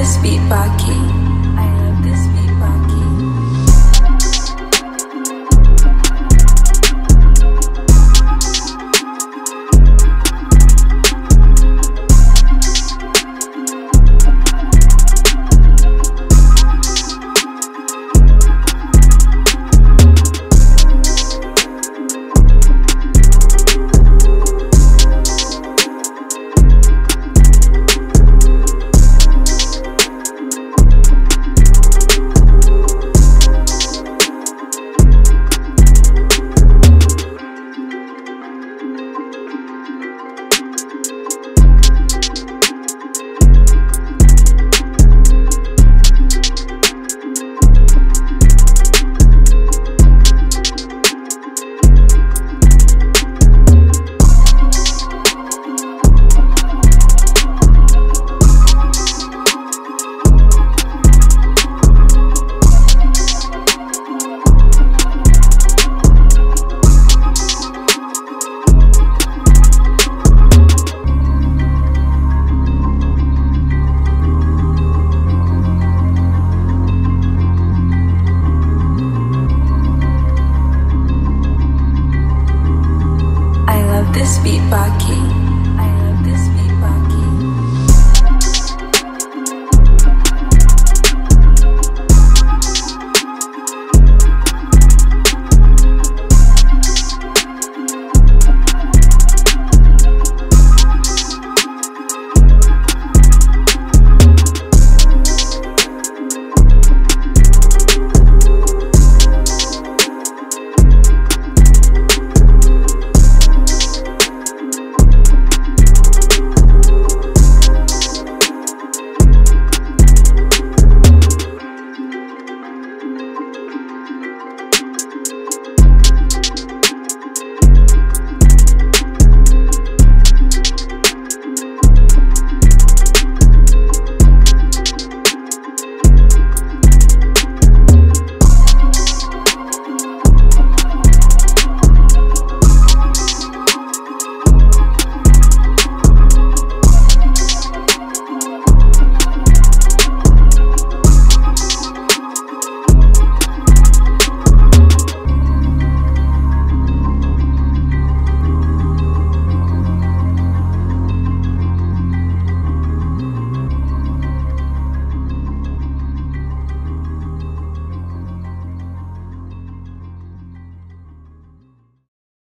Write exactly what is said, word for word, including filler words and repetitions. this beat, Baki.